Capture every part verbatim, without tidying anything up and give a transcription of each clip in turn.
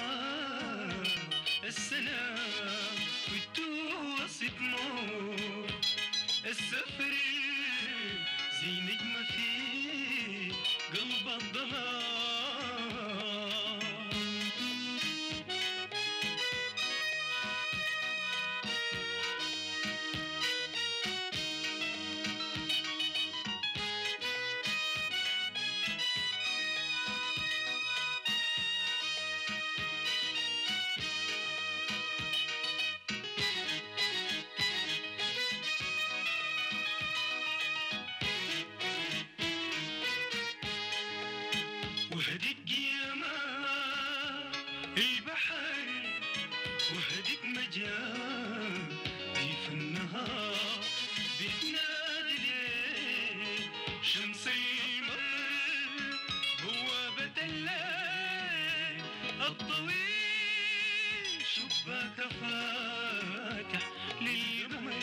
الصحة السلام والتواصي طموح السفر زي نجمة في قلب الظلام. وهديك ياما البحر وهديك مجال ضيف النهار بتنادي الليل شمس المغرب بوابة الليل الطويل شباك فاتح للقمر.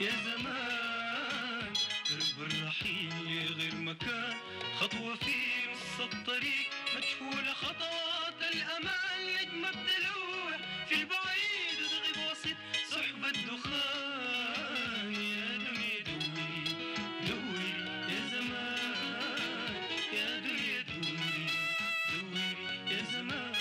يا زمان قرب الرحيل غير مكان خطوة في نص الطريق مجهولة خطوات الأمان نجمة بتلوح في البعيد وتغيب وسط سحبة دخان. يا دنيا دوري دوري يا زمان يا دنيا دوري دوري يا زمان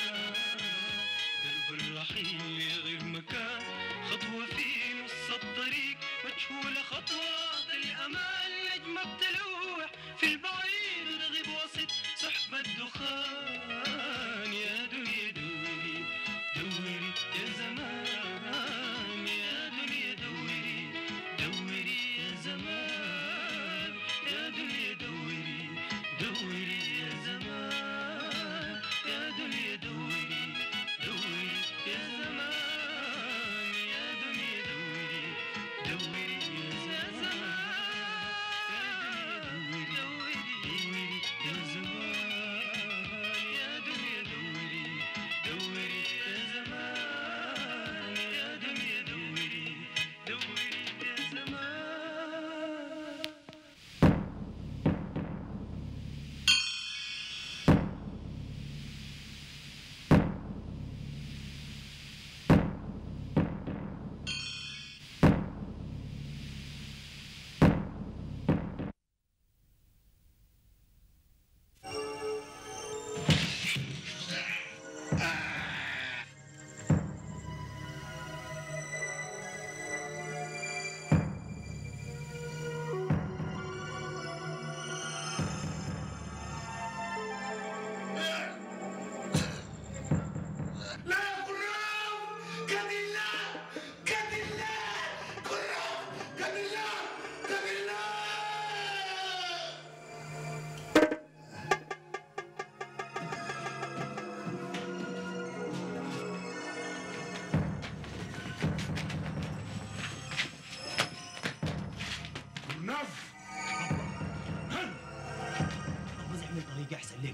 قرب الرحيل غير مكان خطوة في نص الطريق مجهولة خطوات الأمال نجمة بتلوح في البعيد ورغيب وسط سحبة دخان. يا دنيا دوري دوري يا زمان يا دنيا دوري دوري يا زمان يا دنيا دوري دوري يا زمان يا دنيا دوري دوري يا زمان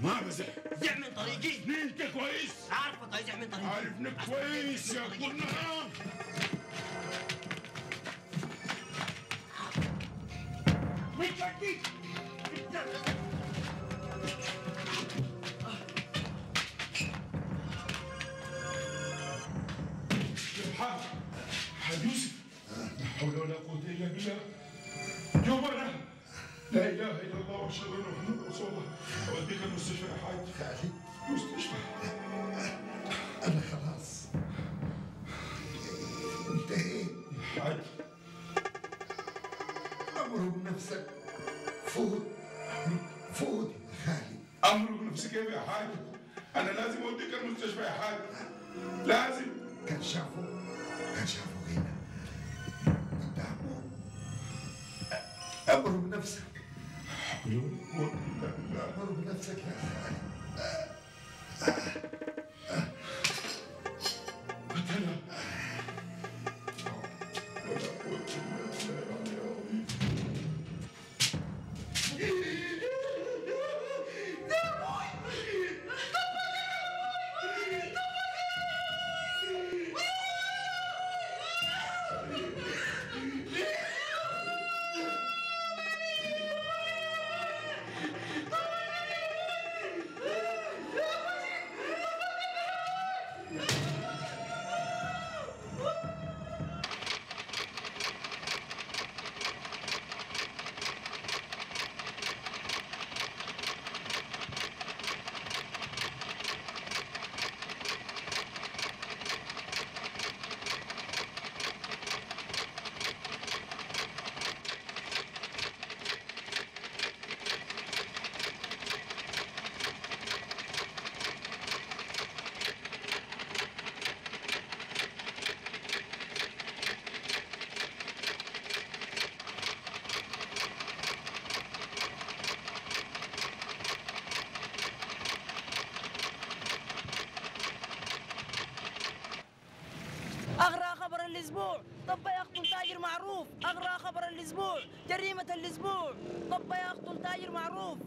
ما بزح زعمن طريقي. انت كويس؟ عارف طريقي زعمن طريقي. عارفني كويس يا كورنام. وين جايك؟ حاج حاج يوسف لا حول ولا قوة إلا بالله. جوبنا لا اله الا الله واشهد ان محمدا رسول الله. اوديك المستشفى يا حاج. خالي مستشفى انا خلاص انتهيت يا حاج. امر بنفسك فوت فوت يا خالي. امر بنفسك يا حاج. انا لازم اوديك المستشفى يا حاج لازم. كان شافوا كان شافوا هنا قدامهم اقرب نفسك، اقرب نفسك يا اخي. الاسبوع طب يقتل تاجر معروف. اغرى خبر الاسبوع، جريمه الاسبوع، طب يقتل تاجر معروف.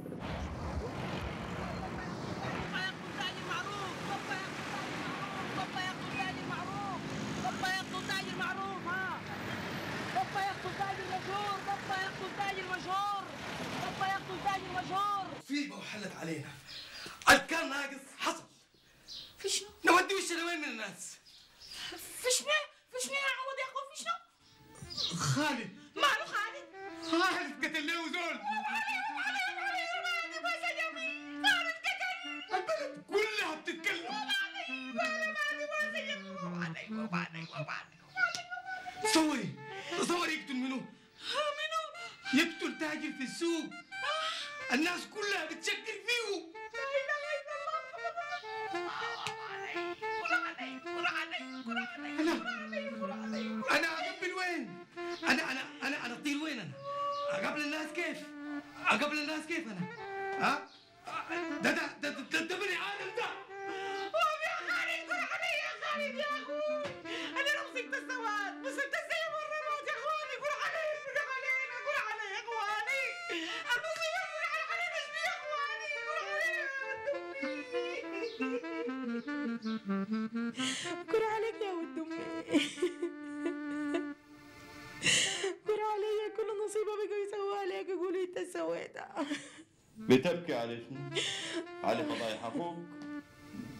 بتبكي على شنو؟ على فضايح اخوك؟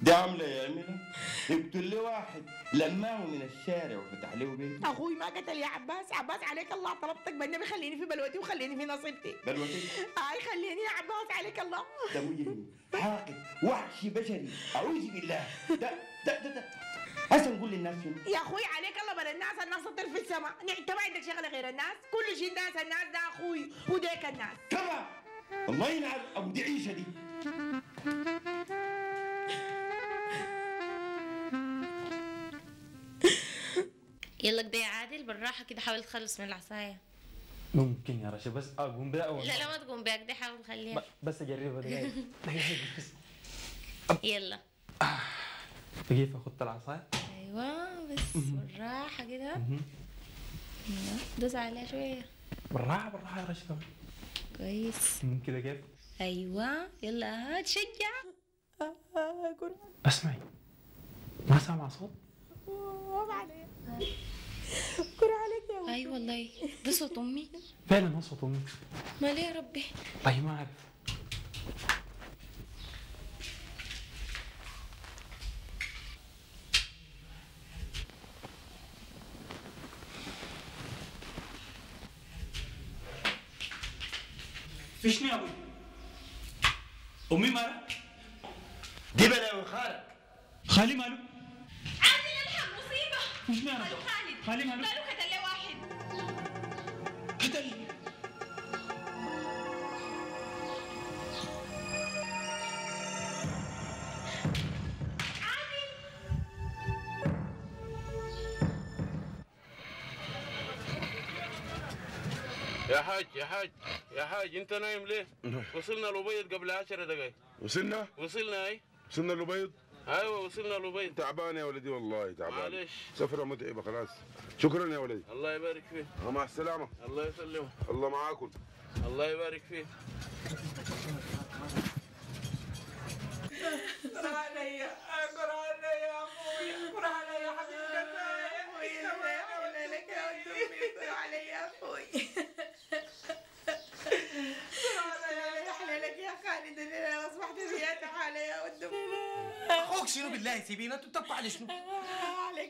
دي عامله يعملها؟ يقتل له واحد لماه من الشارع وفتح له بيته. اخوي ما قتل يا عباس، عباس عليك الله طلبتك بالنبي خليني في بلوتي وخليني في نصيبتي. بلوتي؟ اي خليني يا عباس عليك الله. ده مجرم، حاقد، وحشي بشري، اعوذ بالله. ده ده ده ده هسه نقول للناس شنو؟ يا اخوي عليك الله بلا الناس، الناس تطير في السماء، انت ما عندك شغله غير الناس، كل شيء الناس الناس ده اخوي وديك الناس. كفى الله يلعن ابو دي عيشه دي. يلا كده يا عادل بالراحه كده، حاول تخلص من العصايه. ممكن يا رشا بس اقوم بها اول؟ لا لا ما تقوم بها كده، حاول تخليها بس اجربها دقيقه. يلا كيف اخدت العصايه؟ ايوه بس بالراحه كده، دوس عليها شويه بالراحه بالراحه يا رشا. كويس كده كده؟ ايوه يلا هات شجع. اسمعي ما سامع صوت؟ ما عليك كره عليك يا ولد. اي أيوة والله ده صوت امي فعلا، هو صوت امي. ما ليه يا ربي؟ طيب ما اعرف. فيشني يا ابوي؟ امي مالها؟ دي بلاوي خالك. خالي ماله؟ عادل الحق مصيبه. فيشني يا رجل؟ خالد. خالي ماله؟ قالوا قتل لي واحد. قتل؟ عادل يا حاج يا حاج يا حاج انت نايم ليه؟ وصلنا الأبيض قبل عشر دقايق. وصلنا؟ وصلنا اي وصلنا الأبيض؟ ايوه وصلنا الأبيض. تعبان يا ولدي والله تعبان. معلش سفرة متعبة خلاص. شكرا يا ولدي. الله يبارك فيك. مع السلامة. الله يسلمك. الله معاكم. الله يبارك فيك. برهانة يا برهانة يا أبويا برهانة يا حبيبتي. لك يا علي يا اخوي احلى لك يا خالد انا اصبحت زياده علي يا ود اخوك شنو بالله سيبينا انتوا بتطبعوا على شنو؟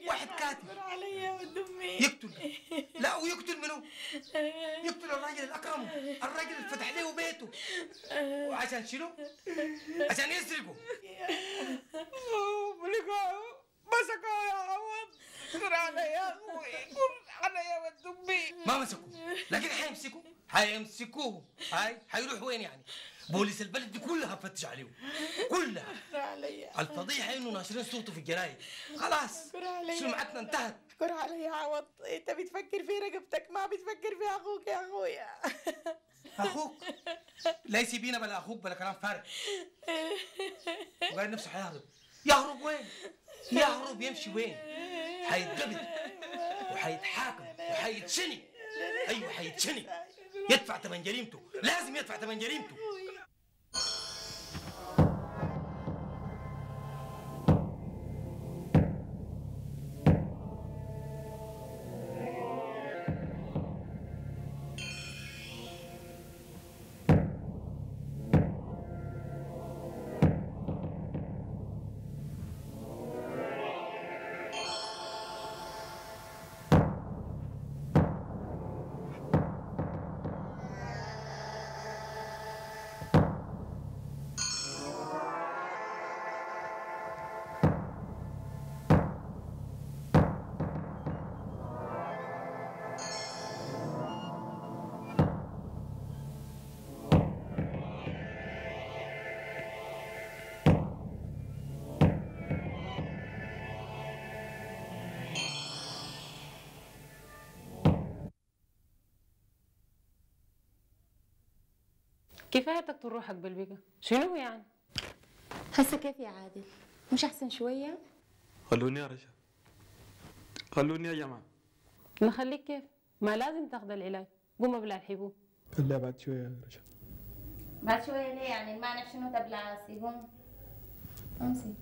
واحد كاتب علي يا ود امي يقتل لا ويقتل منو؟ يقتل الراجل الاكرم الراجل اللي فتح له بيته وعشان شنو؟ عشان يسرقوا مسكوا يا عوض قرعنا يا اخوي قرعنا يا ود امي ما مسكوه لكن حيمسكوه حيمسكوه هاي حيروحوا وين يعني؟ بوليس البلد دي كلها فتش عليهم كلها الفضيحه انه ناشرين صوته في الجرايد خلاص سمعتنا انتهت قرعنا يا عوض انت بتفكر في رقبتك ما بتفكر في اخوك يا اخويا اخوك ليس بينا بلا اخوك بلا كلام فارغ وقاعد نفسه حيهرب يهرب وين؟ يهرب يمشي وين؟ حيتقبض وحيتحاكم وحيتشني ايوه حيتشني يدفع ثمن جريمته لازم يدفع ثمن جريمته كفايه تقتل روحك بالبيكا شنو يعني؟ هسه كيف يا عادل؟ مش احسن شويه؟ خلوني يا رجال خلوني يا جماعه نخليك كيف؟ ما لازم تاخذ العلاج قوم ابلع الحبوب لا بعد شويه يا رجال بعد شويه ليه يعني المانع شنو تبلع سيبون امسي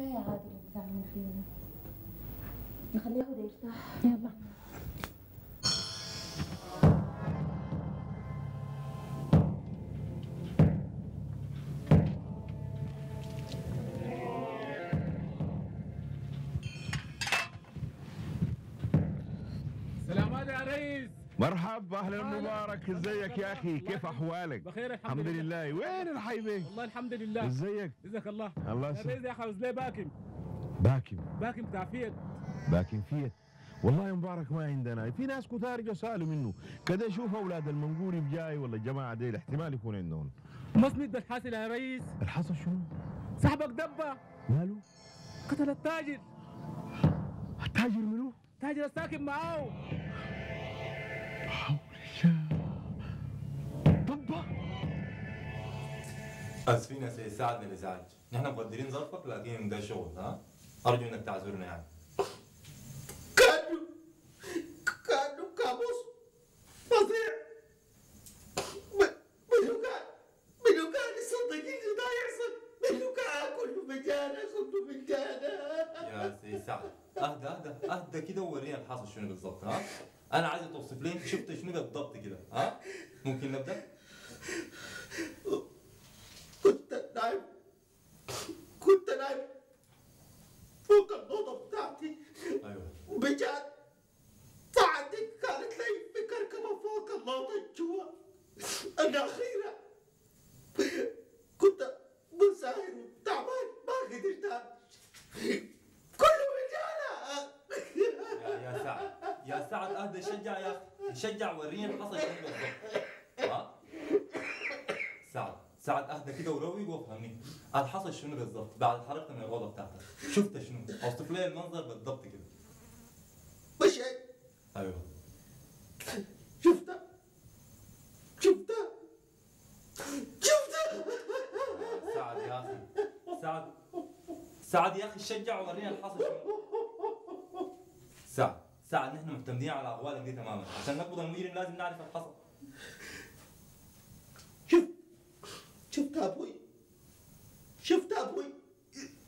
يا عادل اللي بتعمل فينا نخليه هو يرتاح يلا السلام عليكم يا ريس مرحبا اهلا مبارك ازيك يا اخي كيف احوالك؟ بخير الحمد لله وين الحيبه؟ والله الحمد لله ازيك؟ جزاك الله الله يسلمك يا اخي ليه باكم؟ باكم باكم بتاع فيت باكم فيت والله مبارك ما عندنا في ناس كثار جو سالوا منه كذا شوف اولاد المنقوري بجاي ولا الجماعه دي احتمال يكون عندهم ما اسمك ده الحاصل يا ريس؟ الحاصل شنو؟ صاحبك دبه ماله؟ قتل التاجر التاجر منو؟ التاجر الساكن معاه طبا اسفين يا سيد ساعدنا الازعاج، نحن مقدرين ظرفك لكن ده شغل ها؟ ارجو انك تعذرنا يعني. كانوا كانوا كابوس فظيع بلوكا بلوكا صدقيني ده يحصل بلوكا كله مجانا كله مجانا يا سيد سعد اهدى اهدى اهدى كده وورينا الحاصل شنو بالظبط ها؟ أنا عايز توصف لي شفت شنو بالضبط كده ها؟ ممكن نبدأ؟ كنت نايم كنت نايم فوق الأوضة بتاعتي أيوه وبجد ساعتي كانت لي في كركبة فوق الأوضة جوا أنا أخيرا كنت مساعد تعبان ما قدرت كله مجانا. يا سعد يا سعد اهدى شجع يا اخي، شجع ورينا حصل شنو بالضبط. ها؟ سعد سعد اهدى كده وروق وافهمني قال حصل شنو بالضبط بعد حرقنا من الغلطه بتاعتك، شفت شنو؟ اوصف لي المنظر بالضبط كده. مش ايوه شفتها شفتها شفتها سعد يا اخي سعد سعد يا اخي شجع وورينا اللي حصل شنو. سعد سعد نحن معتمدين على اقوالك دي تماما، عشان نقبض المجرم لازم نعرف اللي حصل. شفت شفت ابوي شفت ابوي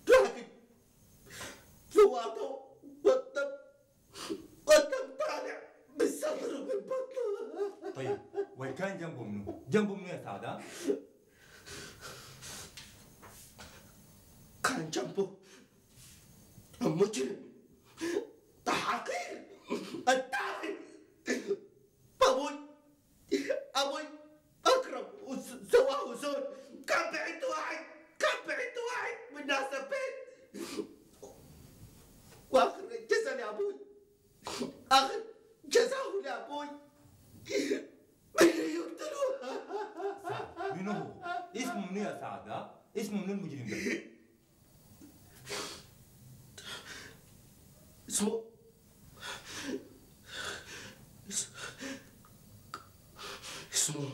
راكب سواته والدم والدم طالع من صدره ومن بطنه. طيب وين كان جنبه منو؟ جنبه منو يا سعد؟ ها؟ كان جنبه المجرم الحقير التعفي ابوي ابوي اكرم وسواه زول. كان بعته واحد كان بعته واحد من ناس البيت واخر جزا لابوي اخر جزاه لابوي اللي يقتلوه. سعد منو هو؟ اسمه منو يا سعد؟ ها؟ اسمه منو المجرم ده؟ اسمه اسمه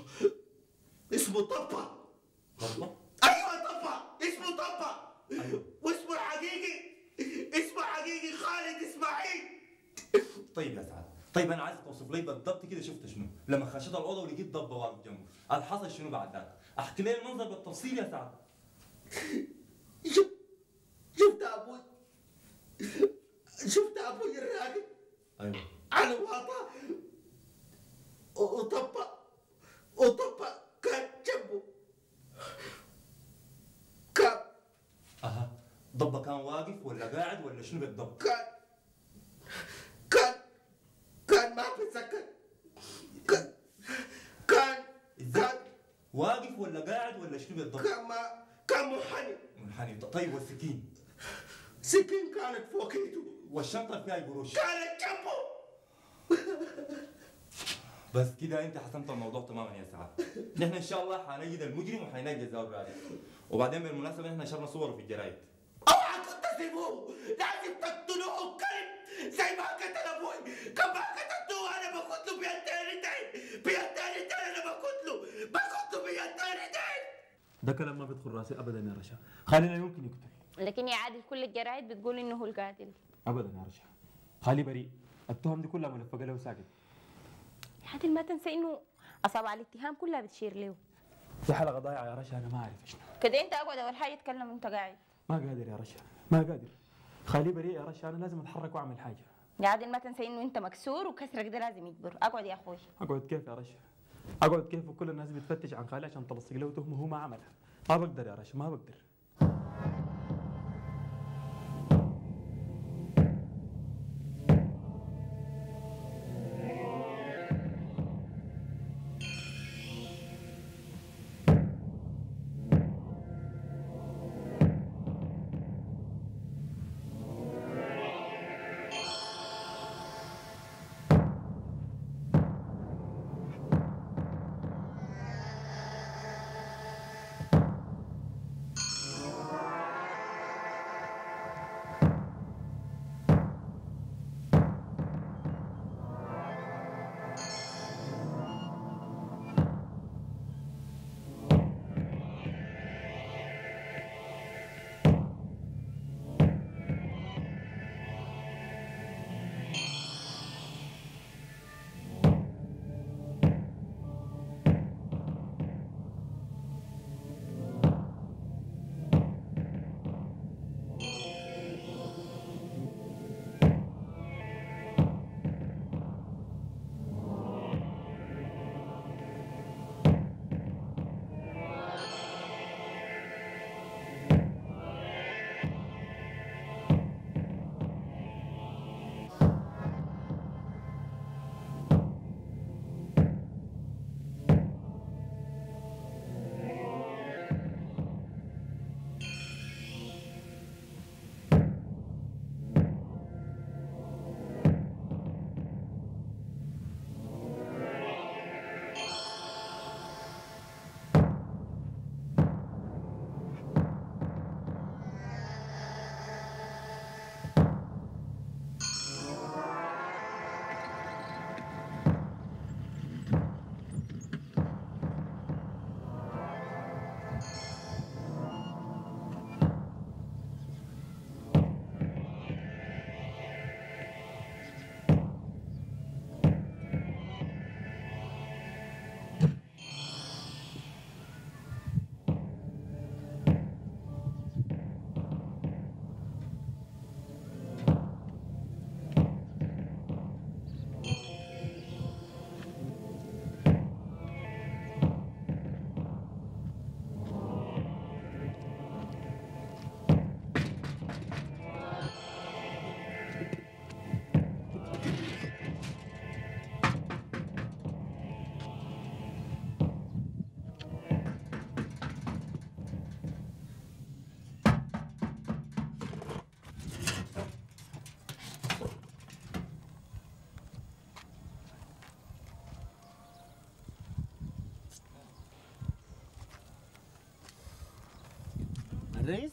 اسمه طبة. طبة؟ ايوه طبة، اسمه طبة. ايوه واسمه الحقيقي اسمه الحقيقي خالد اسماعيل. طيب يا سعد، طيب انا عايزك توصف لي بالضبط كده شفت شنو؟ لما خشيت الاوضه ولقيت ضبة واقف جنبه، قال حصل شنو بعد ذاك؟ احكي لي المنظر بالتفصيل يا سعد. شفت شفت ابوي شفت ابوي الراقد ايوه على واطه وطبق وطبق كان جنبه كان اها ضبه كان واقف ولا قاعد ولا شنو بالضبط؟ كان كان كان ما بتذكر كان كان كان واقف ولا قاعد ولا شنو بالضبط؟ كان ما كان منحني منحني. طيب والسكين؟ سكين كانت فوق ايده والشنطة فيها قروش كانت جنبه. بس كده انت حسمت الموضوع تماما يا سعد. نحن ان شاء الله حنجد المجرم وحنلاقي جزاه بعدين. وبعدين بالمناسبة نحن نشرنا صوره في الجرايد. اوعى تقتلوه، لازم تقتلوه كلب زي ما قتل ابوي. كم ما قتلته انا بقتله بيدين رجلين بيدين رجلين انا بقتله بقتله بيدين رجلين. ده كلام ما بيدخل راسي ابدا يا رشا، خلينا يمكن يقتل. لكن يا عادل كل الجرايد بتقول انه هو القاتل. ابدا يا رشا خالي بريء، التهم دي كلها ملفقه له وساكت. يا عادل ما تنسى انه اصابع الاتهام كلها بتشير له. في حلقه ضايعه يا رشا انا ما اعرف شنو. كده انت اقعد اول حاجه اتكلم وانت قاعد. ما قادر يا رشا ما قادر، خالي بريء يا رشا انا لازم اتحرك واعمل حاجه. يا عادل ما تنسى انه انت مكسور وكسرك ده لازم يكبر، اقعد يا اخوي. اقعد كيف يا رشا؟ اقعد كيف وكل الناس بتفتش عن خالي عشان تلصق له تهمه هو ما عملها. ما بقدر يا رشا ما بقدر. تدريس؟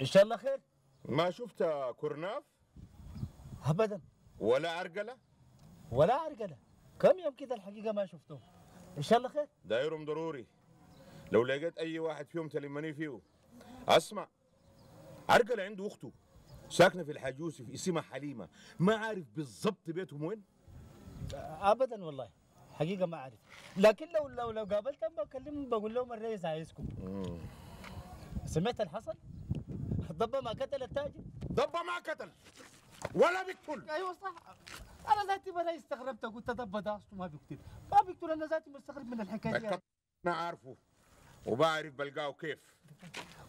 ان شاء الله خير. ما شفت كرناف؟ ابدا. ولا عرقله؟ ولا عرقله، كم يوم كده الحقيقه ما شفته. ان شاء الله خير. دايرهم ضروري، لو لقيت اي واحد فيهم تلمني فيه. اسمع، عرقله عنده اخته ساكنه في الحاج يوسف اسمها حليمه، ما عارف بالظبط بيتهم وين؟ ابدا والله حقيقه ما عارف، لكن لو لو لو قابلتهم بكلمهم بقول لهم الرئيس عايزكم. امم سمعت اللي حصل؟ ضبه ما قتل التاجر. ضبه ما قتل ولا بيقتل. ايوه صح، انا ذاتي بلا استغربت، قلت ضبه ده اصله ما بيقتل ما بيقتل، انا ذاتي مستغرب من الحكايه دي. انا عارفه وبعرف بلقاه كيف،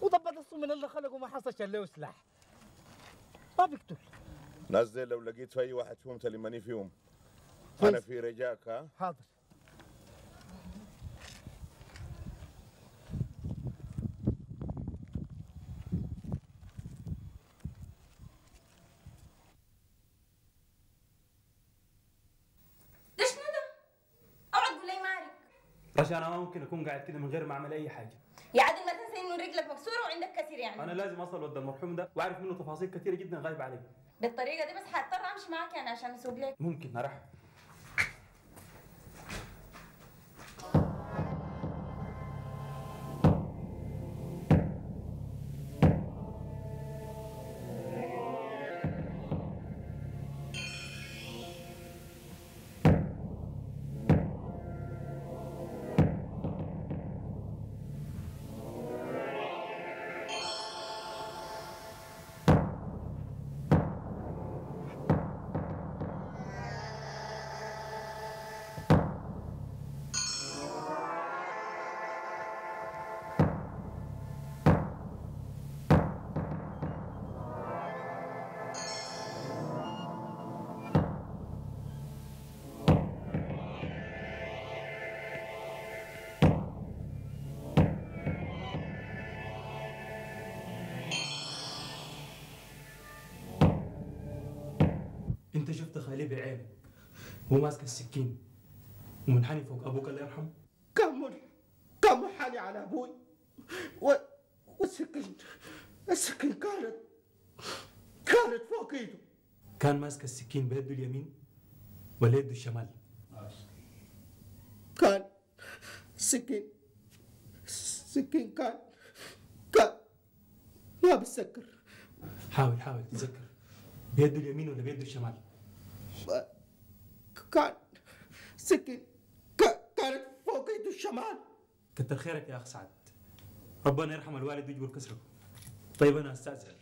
وضبه ده اصله من اللي خلقه ما حصلش له سلاح، ما بيقتل. ناس دي لو لقيت في اي واحد فيهم تلمني فيهم. أنا في رجاك. ها؟ حاضر. ده شنو ده؟ أقعد قول لي ما أعرف. رشا أنا ما ممكن أكون قاعد كده من غير ما أعمل أي حاجة. يا عادل ما تنسى إنه رجلك مكسورة وعندك كسير يعني. أنا لازم أصل ود المرحوم ده وأعرف منه تفاصيل كثيرة جدا غايبة علي. بالطريقة دي بس هضطر أمشي معاك يعني عشان أسوق لك. ممكن أروح. انت شفت خالي بعينك وهو ماسك السكين ومنحني فوق ابوك الله يرحمه؟ كم كم حالي على ابوي و... والسكين السكين كانت كانت فوق ايده. كان ماسك السكين بيده اليمين ولا يده الشمال؟ كان السكين السكين كان كان ما بتذكر. حاول حاول تتذكر بيده اليمين ولا بيده الشمال؟ كان سكين كانت فوق يده الشمال. كتر خيرك يا اخ سعد، ربنا يرحم الوالد ويجبر كسره. طيب انا استاذن.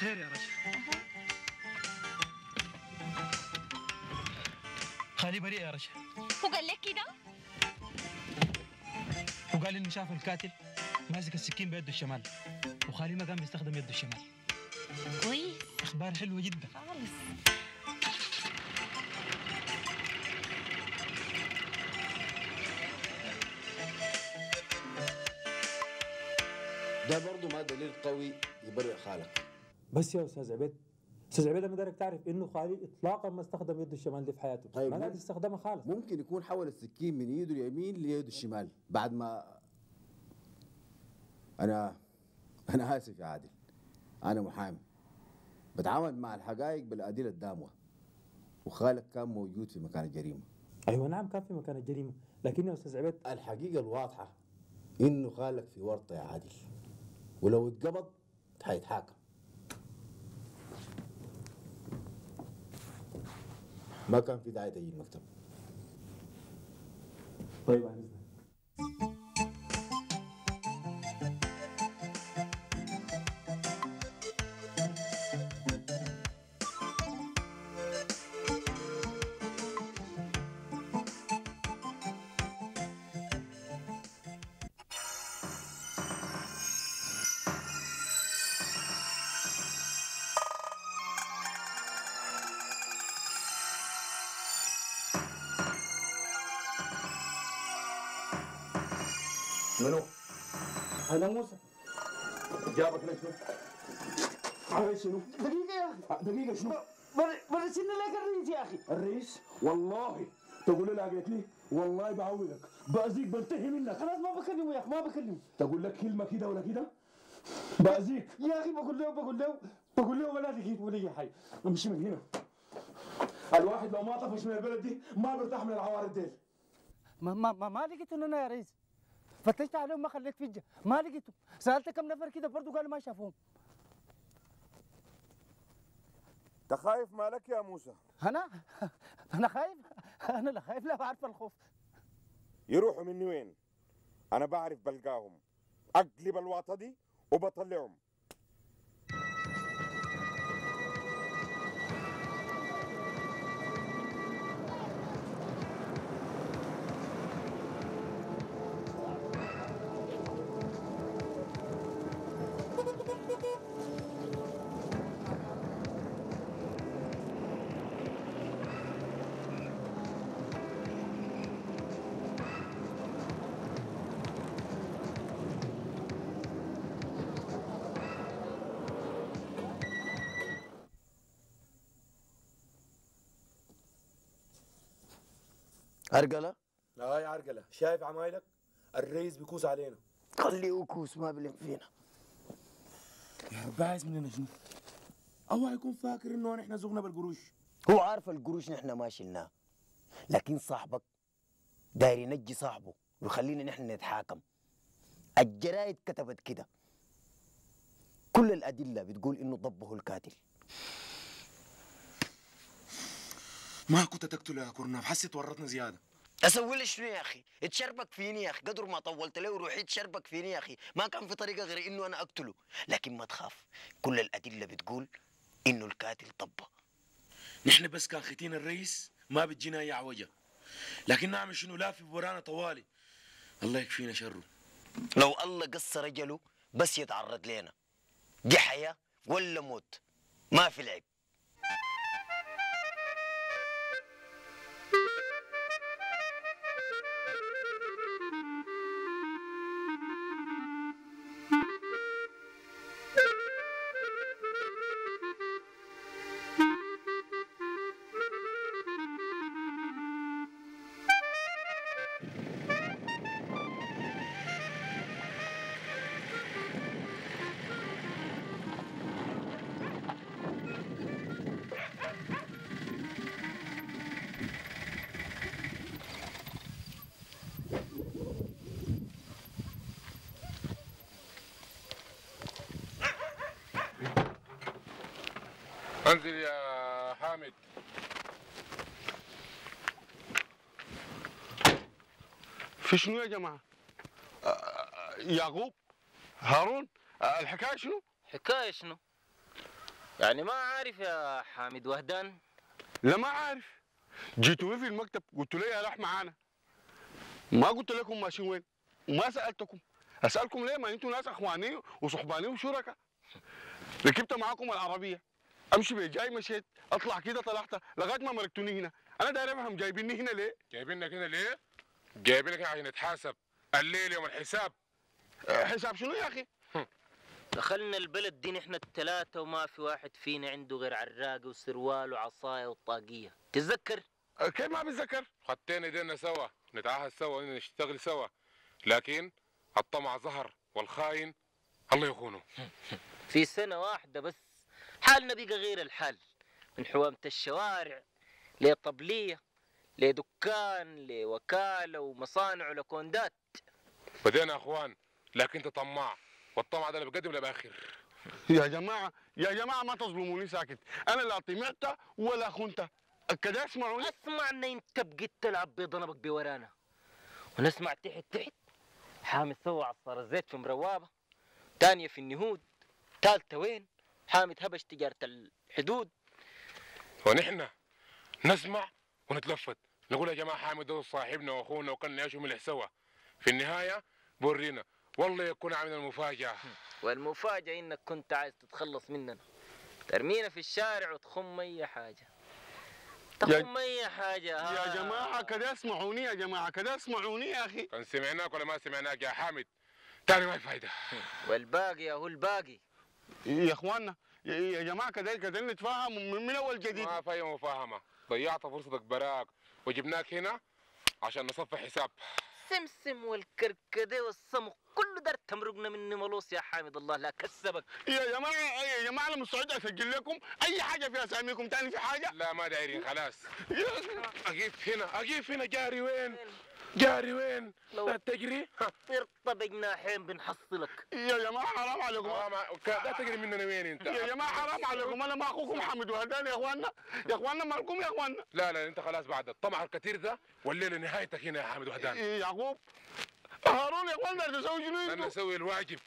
خير يا رجل. خالي بريء يا رجل. وقال لك كده؟ وقال انه شاف القاتل ماسك السكين بيده الشمال وخالي ما كان بيستخدم يده الشمال. كويس، اخبار حلوه جدا خالص. ده برضه ما دليل قوي يبرئ خالك. بس يا استاذ عبيد، استاذ عبيد لما دارك تعرف انه خالي اطلاقا ما استخدم يده الشمال دي في حياته. طيب ما قاعد يستخدمها خالص. ممكن يكون حول السكين من يده اليمين ليده الشمال بعد ما. انا انا اسف يا عادل، انا محامي بتعامل مع الحقائق بالادله الداموه، وخالك كان موجود في مكان الجريمه. ايوه نعم كان في مكان الجريمه، لكن يا استاذ عبيد الحقيقه الواضحه انه خالك في ورطه يا عادل، ولو اتقبض حيتحاكم. ما كان في داعي تجي المكتب. طيب عن اذنك. منو؟ أنا موسى. جابك لشنو؟ على شنو؟ دقيقة يا أخي. دقيقة شنو؟ برسلنا لك الرئيس يا أخي. الرئيس؟ والله تقول له لا لي والله بعوضك، بأذيك بنتهي منك. خلاص ما بكلمه يا أخي، ما بكلمه. تقول لك كلمة كده ولا كده؟ بأذيك. يا أخي بقول له بقول له بقول له ولا تجيب ولا أي حاجة. امشي من هنا. الواحد لو ما طفش من البلد دي ما بيرتاح من العوارض دي. ما ما ما لقيته أنا يا ريس. فتشت عليهم ما خليت فجة، ما لقيته. سألت كم نفر كده برضه قالوا ما شافوهم. انت خايف مالك يا موسى؟ انا؟ انا خايف؟ انا لا خايف، لا بعرف الخوف. يروحوا مني وين؟ انا بعرف بلقاهم، اقلب الواطه دي وبطلعهم. عرقلة؟ لا يا عرقلة، شايف عمايلك؟ الرئيس بيكوس علينا. خليه يكوس، ما بلم فينا. يا رب عايز مننا شنو؟ اوعى يكون فاكر انه نحن زغنا بالقروش. هو عارف القروش نحن ما شلناه، لكن صاحبك داير ينجي صاحبه ويخلينا نحن نتحاكم. الجرايد كتبت كده، كل الادله بتقول انه ضبه القاتل. ما كنت تقتله يا كورناف، حسيت ورطنا زياده. اسوي لي شنو يا اخي؟ اتشربك فيني يا اخي، قدر ما طولت له روحي اتشربك فيني يا اخي، ما كان في طريقه غير انه انا اقتله، لكن ما تخاف، كل الادله بتقول انه القاتل طبه. نحن بس كان ختين الرئيس ما بتجينا اي عوجه، لكن نعمل شنو؟ لافف ورانا طوالي. الله يكفينا شره. لو الله قص رجله بس يتعرض لنا، دي حياه ولا موت، ما في لعب. انزل يا حامد. في شنو يا جماعه؟ يعقوب، هارون، الحكايه شنو؟ حكايه شنو؟ يعني ما عارف يا حامد وهدان؟ لا ما عارف، جيتوني في المكتب قلت لي يا لحمه معانا، ما قلت لكم ماشيين وين وما سالتكم. اسالكم ليه؟ ما انتم ناس اخواني وصحباني وشركاء. ركبت معاكم العربيه، امشي بيه جاي مشيت، اطلع كده طلعت لغايه ما مركتوني هنا. انا داير افهم جايبيني هنا ليه؟ جايبينك هنا ليه؟ جايبينك هنا عشان نتحاسب الليل يوم الحساب. أه حساب شنو يا اخي؟ دخلنا البلد دي نحن الثلاثه وما في واحد فينا عنده غير عراقه وسروال وعصايه والطاقيه، تتذكر؟ أه كيف ما بتذكر؟ خدتين ايدينا سوا، نتعاهد سوا، نشتغل سوا، لكن الطمع ظهر والخاين الله يخونه. في سنه واحده بس حالنا بقى غير الحال، من حوامة الشوارع لطبلية لدكان لوكالة ومصانع ولكوندات. بدينا يا اخوان، لكن انت طماع، والطمع ده لا بقدم ولا باخر. يا جماعة يا جماعة ما تظلموني ساكت، أنا لا طمعت ولا خنت، كده اسمعوني. اسمعنا أنت بقيت تلعب بضنبك بورانا، ونسمع تحت تحت حامد سوى عصارة زيت في مروابة، تانية في النهود، تالتة وين؟ حامد هبش تجارة الحدود. ونحن نسمع ونتلفت، نقول يا جماعة حامد ده صاحبنا واخونا وكنا نعيشوا ملح سوا. في النهاية بورينا، والله يكون عامل المفاجأة. والمفاجأة انك كنت عايز تتخلص مننا، ترمينا في الشارع وتخم اي حاجة. تهم اي حاجه. ها. يا جماعه كده اسمعوني، يا جماعه كده اسمعوني يا اخي. كان سمعناك ولا ما سمعناك يا حامد؟ تاني ما فايده. والباقي اهو الباقي يا اخوانا، يا جماعه كده كده نتفاهم من اول جديد. ما في مفاهمه، ضيعت فرصتك براك وجبناك هنا عشان نصفي حساب. السمسم والكركديه والصمغ كله دار تمرقنا مني ملوص يا حامد، الله لا كسبك. يا جماعه يا جماعه انا مستعد اسجل لكم اي حاجه في اساميكم، تاني في حاجه؟ لا ما دايرين خلاص. اقيف هنا اقيف هنا، جاري وين؟ جاري وين؟ لا تجري، ارطب جناحين بنحصلك. يا جماعه حرام عليكم، لا تجري مننا. وين انت؟ يا جماعه حرام عليكم، انا ما اخوكم حامد وهداني يا اخوانا، يا اخوانا مالكم يا اخوانا. لا لا انت خلاص بعد الطمع الكثير ده والليله نهايتك هنا يا حامد وهداني. يعقوب هارون يا اخوانا بدي اسوي شنو؟ انا اسوي الواجب.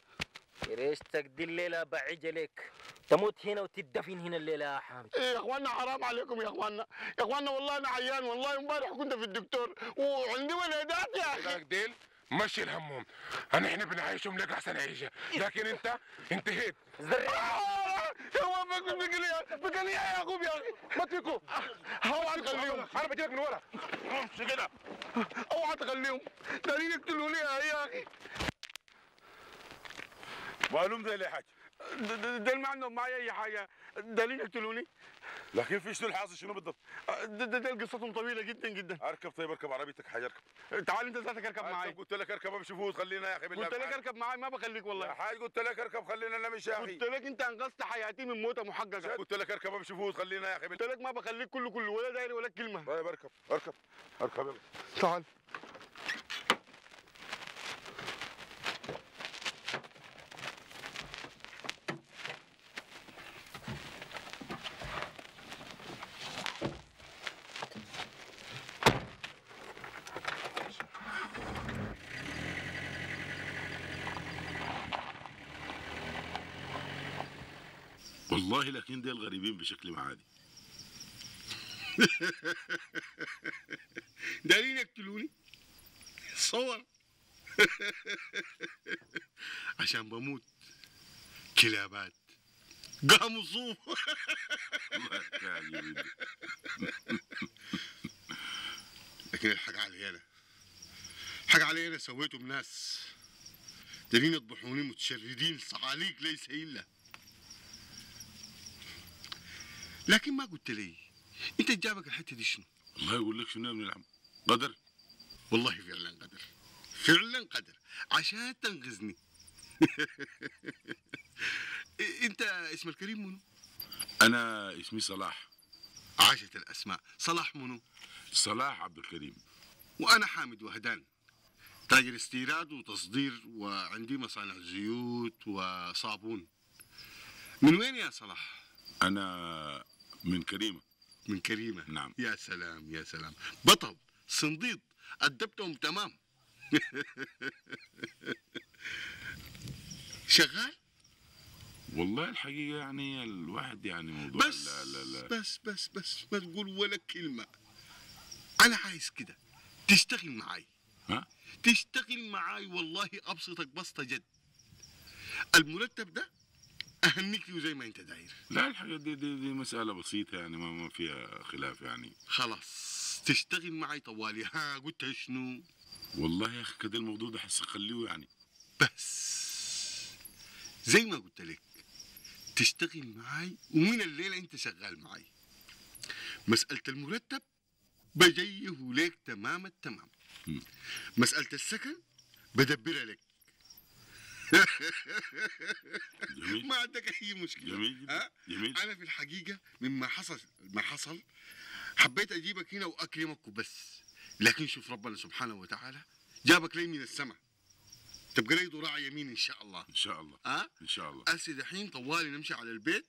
ريشتك دي الليله بعجه لك، تموت هنا وتدفن هنا الليله يا حامد. يا اخوانا حرام عليكم يا اخوانا، يا اخوانا والله انا عيان، والله امبارح كنت في الدكتور وعندي ولادات يا اخي. ولادك ديل مشي الهمهم، انا احنا بنعيشهم لك احسن عيشه، لكن انت انتهيت. هو فيكم بقليع بقليع يا اخوي يا اخي، ما تفكوا، اوعى تخليهم، انا بجيلك من ورا، امشي كده، اوعى تخليهم، دارين يقتلوني يا اخي. مالهم ذي يا حاج؟ دل ما عندهم معي اي حاجه، دليل يقتلوني. لكن في شنو الحاصل شنو بالضبط؟ دل قصتهم طويله جدا جدا. اركب طيب، اركب عربيتك حاج، اركب. تعال انت ذاتك اركب معي. قلت لك اركب امشي فوت، خلينا يا اخي بالله. قلت لك اركب معي ما بخليك والله. يا حاج قلت لك اركب خلينا نمشي يا اخي. قلت لك انت انقذت حياتي من موته محققه. قلت لك اركب امشي فوت، خلينا يا اخي بالله. قلت لك ما بخليك كله كله ولا دايري ولا كلمه. طيب اركب اركب اركب يلا. تعال. والله لكن ديل غريبين بشكل معادي. دارين يقتلوني صور. عشان بموت كلابات قاموا. لكن الحق علي انا، الحق علي انا سويته بناس دارين يطبحوني متشردين صعاليك ليس الا. لكن ما قلت لي انت جابك الحته دي شنو؟ والله يقول لك شنو يا ابن العم، قدر. والله فعلا قدر، فعلا قدر، عشان تنقذني. انت اسم الكريم منو؟ انا اسمي صلاح. عاشة الاسماء. صلاح منو؟ صلاح عبد الكريم. وانا حامد وهدان، تاجر استيراد وتصدير، وعندي مصانع زيوت وصابون. من وين يا صلاح؟ انا من كريمة. من كريمة؟ نعم. يا سلام يا سلام، بطل صنديد، أدبتهم تمام. شغال؟ والله الحقيقة يعني الواحد يعني موضوع بس لا لا لا. بس بس بس ما تقول ولا كلمة، أنا عايز كده تشتغل معاي. ها؟ تشتغل معاي والله أبسطك بسطة جد. المرتب ده أهنيك فيه زي ما أنت داير. لا الحاجة دي, دي دي مسألة بسيطة يعني، ما, ما فيها خلاف يعني. خلاص تشتغل معي طوالي. ها قلت شنو؟ والله يا أخي كده الموضوع ده حس أخليه يعني. بس زي ما قلت لك تشتغل معي، ومن الليلة أنت شغال معي. مسألة المرتب بجيه لك تمام التمام. م. مسألة السكن بدبرها لك. ما عندك اي مشكله. جميل. أه؟ جميل. انا في الحقيقه مما حصل ما حصل حبيت اجيبك هنا واكرمك وبس، لكن شوف ربنا سبحانه وتعالى جابك لي من السماء، تبقى لي ذراع يمين ان شاء الله. ان شاء الله. ها أه؟ ان شاء الله. هسه دحين طوالي نمشي على البيت،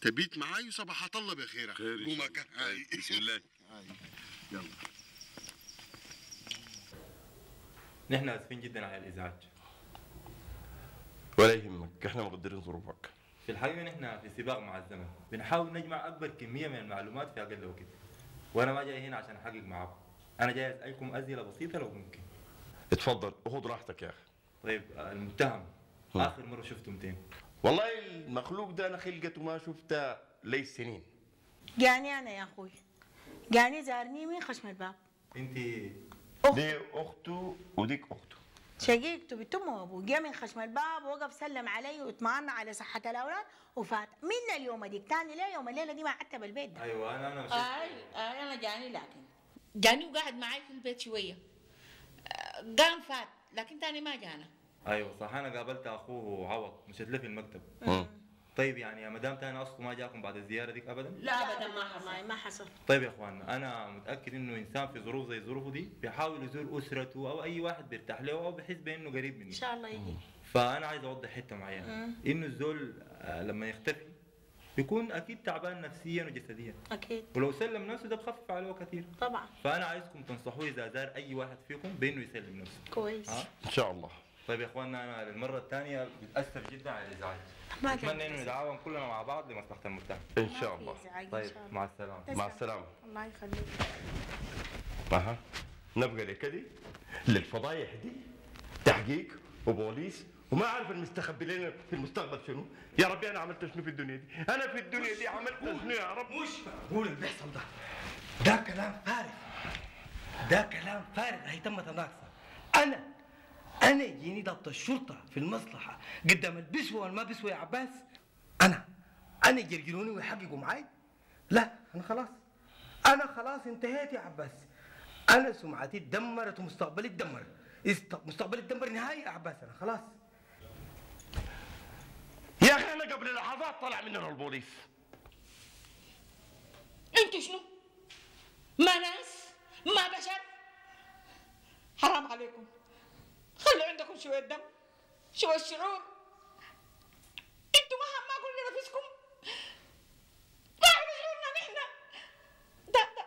تبيت معاي وصباحات الله بخيرك. خير ان شاء الله. بسم الله. يلا. نحن اسفين جدا على الازعاج. ولا يهمك، احنا مقدرين ظروفك. في الحقيقه نحن في سباق مع الزمن، بنحاول نجمع اكبر كميه من المعلومات في اقل وقت. وانا ما جاي هنا عشان احقق معاكم، انا جاي اسالكم اسئله بسيطه لو ممكن. اتفضل خذ راحتك يا اخي. طيب المتهم هم. اخر مره شفته متين؟ والله المخلوق ده انا خلقته ما شفتها لي سنين. يعني انا يا اخوي يعني زارني مين خشمت باب؟ انت دي اخته وديك اخته. شقيقته بتمه وابوه جه من خشم الباب وقف سلم علي واطمأن على صحة الأولاد وفات. من اليوم ديك تاني ليه يوم الليلة دي ما عتب البيت ده. ايوه انا انا مشيت. اي آه انا جاني لكن جاني وقاعد معي في البيت شوية. قام فات لكن تاني ما جانا. ايوه صح انا قابلت اخوه عوض مشيت له في المكتب. طيب يعني يا مدام تاني اصله ما جاكم بعد الزياره ديك ابدا؟ لا ابدا ما حصل ما حصل. طيب يا اخوانا انا متاكد انه انسان في ظروف زي ظروفه دي بيحاول يزور اسرته او اي واحد بيرتاح له او بيحس بانه قريب مني. ان شاء الله يجي. فانا عايز اوضح حته معينه انه الزول لما يختفي بيكون اكيد تعبان نفسيا وجسديا. اكيد. ولو سلم نفسه ده بخفف عليه كثير. طبعا. فانا عايزكم تنصحوه اذا زار اي واحد فيكم بانه يسلم نفسه. كويس. ها؟ ان شاء الله. طيب يا اخوانا انا للمره الثانيه بتاثر جدا على الازعاج. اتمنى انه نتعاون كلنا مع بعض لمصلحه المجتمع. ان شاء الله. طيب مع السلامه. مع السلامه. الله يخليك. اها نبقى لكدي للفضايح دي تحقيق وبوليس وما اعرف المستخبي لنا في المستقبل شنو. يا ربي انا عملت شنو في الدنيا دي؟ انا في الدنيا دي عملت شنو يا رب؟ مش معقول اللي بيحصل ده. ده كلام فارغ. ده كلام فارغ هيتم تناقصه. انا أنا يجيني ضابط الشرطة في المصلحة قدام البسوة والما بسوة يا عباس أنا أنا يجرجلوني ويحققوا معي؟ لا أنا خلاص أنا خلاص انتهيت يا عباس. أنا سمعتي اتدمرت ومستقبلي اتدمر. مستقبلي اتدمر نهائي يا عباس أنا خلاص. يا أخي أنا قبل لحظات طلع مننا البوليس. أنتوا شنو؟ ما ناس؟ ما بشر؟ حرام عليكم. خلوا عندكم شوية دم شوية شعور. انتوا ما ما قلنا نفسكم ما عملوا شعورنا نحن. ده ده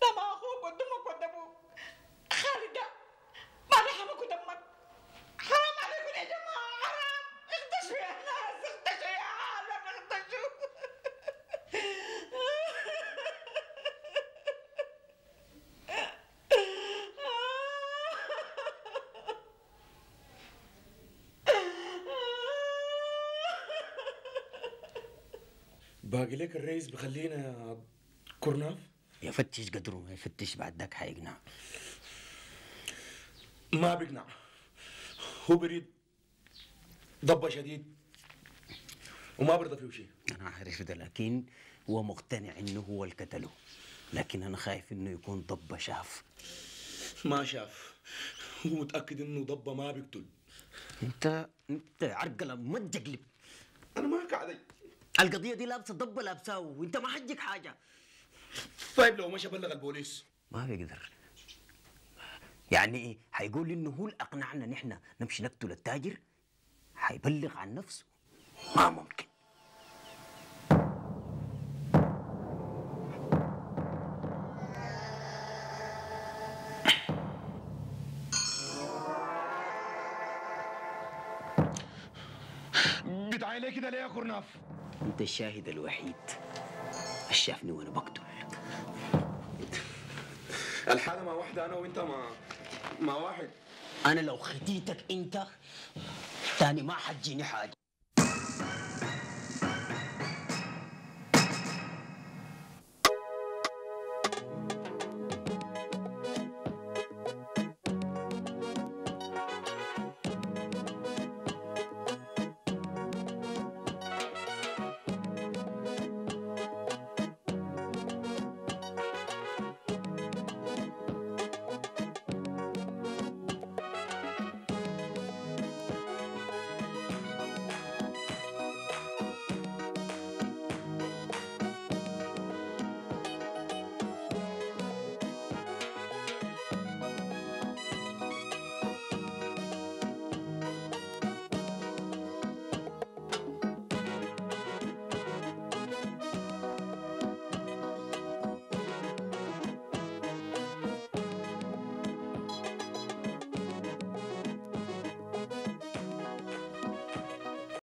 ده ما اخوك ود امك ود ابوك خالد ده ما لحمك ودمك. حرام عليكم يا جماعة حرام. اختشوا يا ناس اختشوا يا عالم اختشوا. باقي لك الرئيس بخلينا كورناف يفتش قدره يفتش بعد ذاك حيقنع. ما بيقنع هو بريد ضبه شديد وما برضى فيه شيء. انا عارف ده لكن هو مقتنع انه هو اللي قتله لكن انا خايف انه يكون ضبه شاف. ما شاف هو متاكد انه ضبه ما بيقتل. انت انت عرقله ما تجقلب. انا ما قاعد القضية دي لابسة ضبة لابسة وانت ما حجك حاجة. طيب لو مشى بلغ البوليس؟ ما بيقدر. يعني ايه؟ حيقول انه هو اللي اقنعنا نحن نمشي نقتل التاجر؟ حيبلغ عن نفسه؟ ما ممكن. بتعالي ليه كده ليه يا كورناف؟ انت الشاهد الوحيد اللي شافني وانا بقتل. الحاله ما واحده انا وانت ما ما واحد. انا لو خديتك انت تاني ما حجيني حاجه.